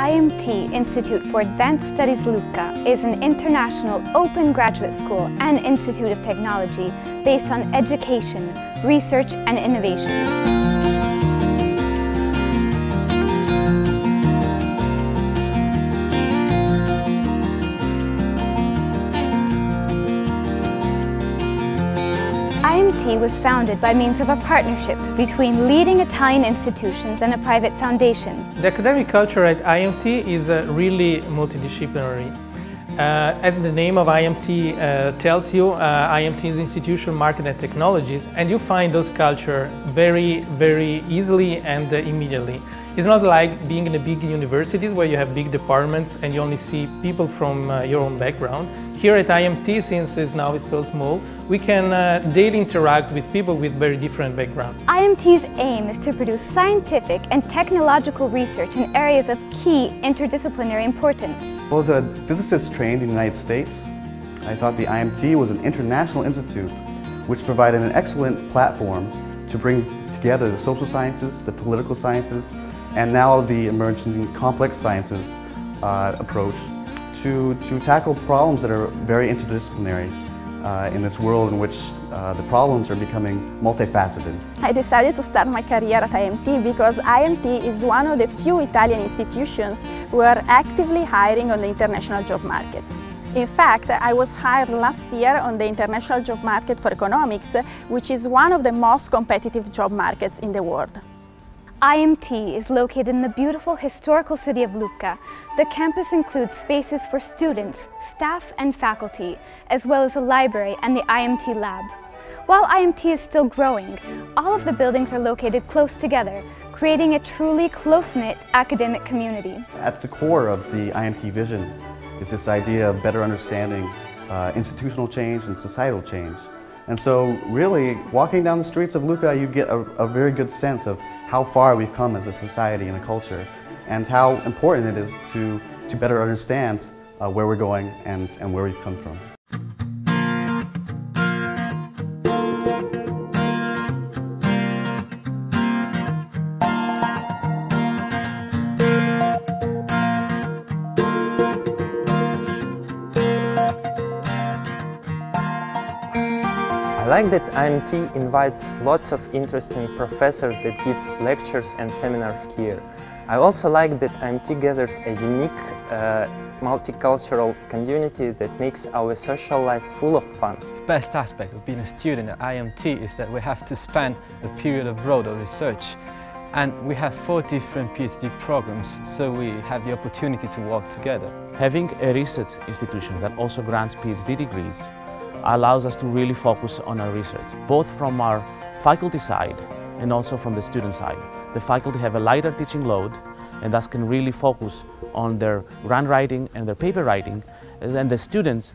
IMT Institute for Advanced Studies Lucca is an international open graduate school and institute of technology based on education, research, and innovation. IMT was founded by means of a partnership between leading Italian institutions and a private foundation. The academic culture at IMT is really multidisciplinary. As the name of IMT tells you, IMT is Institution Market and Technologies, and you find those culture very easily and immediately. It's not like being in the big universities where you have big departments and you only see people from your own background. Here at IMT, since now it's so small, we can daily interact with people with very different backgrounds. IMT's aim is to produce scientific and technological research in areas of key interdisciplinary importance. Well, as a physicist trained in the United States, I thought the IMT was an international institute which provided an excellent platform to bring together the social sciences, the political sciences, and now the emerging complex sciences approach to tackle problems that are very interdisciplinary in this world in which the problems are becoming multifaceted. I decided to start my career at IMT because IMT is one of the few Italian institutions who are actively hiring on the international job market. In fact, I was hired last year on the international job market for economics, which is one of the most competitive job markets in the world. IMT is located in the beautiful historical city of Lucca. The campus includes spaces for students, staff and faculty, as well as a library and the IMT lab. While IMT is still growing, all of the buildings are located close together, creating a truly close-knit academic community. At the core of the IMT vision is this idea of better understanding institutional change and societal change. And so really, walking down the streets of Lucca, you get a very good sense of how far we've come as a society and a culture, and how important it is to better understand where we're going and where we've come from. I like that IMT invites lots of interesting professors that give lectures and seminars here. I also like that IMT gathered a unique multicultural community that makes our social life full of fun. The best aspect of being a student at IMT is that we have to spend a period abroad of research, and we have 4 different PhD programs, so we have the opportunity to work together. Having a research institution that also grants PhD degrees allows us to really focus on our research, both from our faculty side and also from the student side. The faculty have a lighter teaching load and thus can really focus on their grant writing and their paper writing, and the students,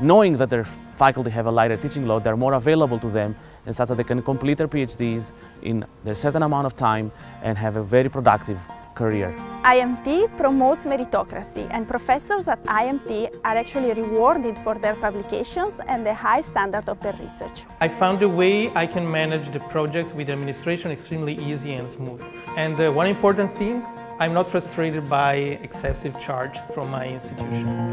knowing that their faculty have a lighter teaching load, they're more available to them, and such that they can complete their PhDs in a certain amount of time and have a very productive career. IMT promotes meritocracy, and professors at IMT are actually rewarded for their publications and the high standard of their research. I found a way I can manage the projects with administration extremely easy and smooth. And one important thing, I'm not frustrated by excessive charge from my institution.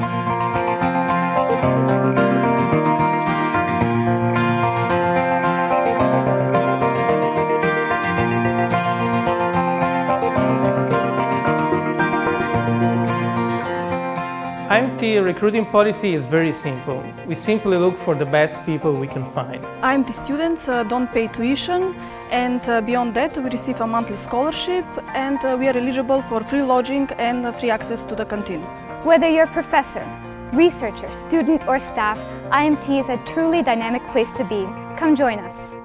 IMT recruiting policy is very simple. We simply look for the best people we can find. IMT students don't pay tuition, and beyond that we receive a monthly scholarship, and we are eligible for free lodging and free access to the canteen. Whether you're a professor, researcher, student or staff, IMT is a truly dynamic place to be. Come join us.